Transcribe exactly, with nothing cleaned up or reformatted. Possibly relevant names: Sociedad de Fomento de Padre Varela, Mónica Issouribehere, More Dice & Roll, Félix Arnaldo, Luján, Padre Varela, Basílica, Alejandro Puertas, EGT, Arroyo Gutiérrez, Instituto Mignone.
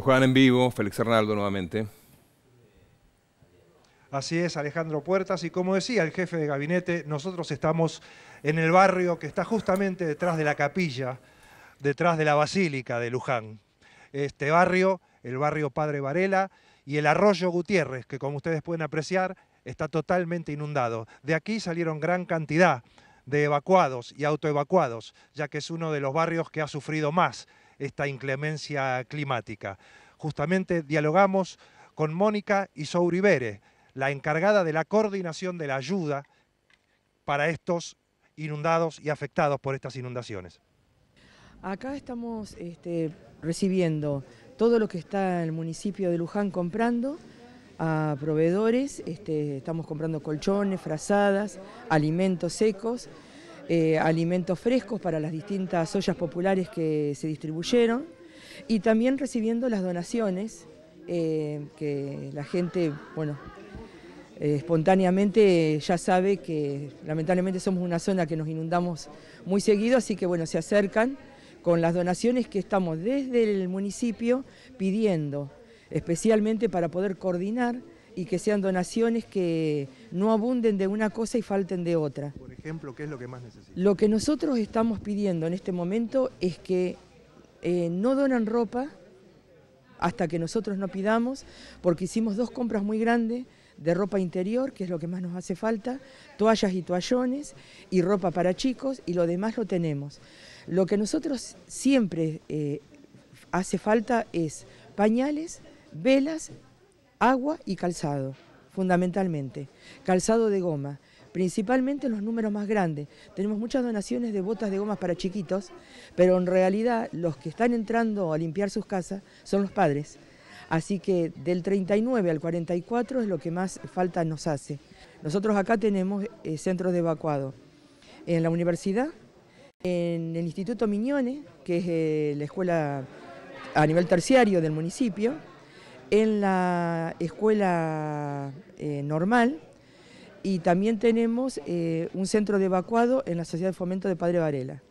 Luján en vivo, Félix Arnaldo nuevamente. Así es, Alejandro Puertas, y como decía el jefe de gabinete, nosotros estamos en el barrio que está justamente detrás de la capilla, detrás de la Basílica de Luján. Este barrio, el barrio Padre Varela y el Arroyo Gutiérrez, que como ustedes pueden apreciar, está totalmente inundado. De aquí salieron gran cantidad de evacuados y autoevacuados, ya que es uno de los barrios que ha sufrido más esta inclemencia climática. Justamente dialogamos con Mónica Issouribehere, la encargada de la coordinación de la ayuda para estos inundados y afectados por estas inundaciones. Acá estamos este, recibiendo todo lo que está en el municipio de Luján comprando a proveedores, este, estamos comprando colchones, frazadas, alimentos secos, eh, alimentos frescos para las distintas ollas populares que se distribuyeron y también recibiendo las donaciones eh, que la gente, bueno, Eh, espontáneamente ya sabe que lamentablemente somos una zona que nos inundamos muy seguido, así que bueno, se acercan con las donaciones que estamos desde el municipio pidiendo, especialmente para poder coordinar y que sean donaciones que no abunden de una cosa y falten de otra. Por ejemplo, ¿qué es lo que más necesitamos? Lo que nosotros estamos pidiendo en este momento es que eh, no donan ropa hasta que nosotros no pidamos, porque hicimos dos compras muy grandes de ropa interior, que es lo que más nos hace falta, toallas y toallones, y ropa para chicos, y lo demás lo tenemos. Lo que nosotros siempre eh, hace falta es pañales, velas, agua y calzado, fundamentalmente. Calzado de goma, principalmente los números más grandes. Tenemos muchas donaciones de botas de gomas para chiquitos, pero en realidad los que están entrando a limpiar sus casas son los padres. Así que del treinta y nueve al cuarenta y cuatro es lo que más falta nos hace. Nosotros acá tenemos eh, centros de evacuado en la universidad, en el Instituto Mignone, que es eh, la escuela a nivel terciario del municipio, en la escuela eh, normal y también tenemos eh, un centro de evacuado en la Sociedad de Fomento de Padre Varela.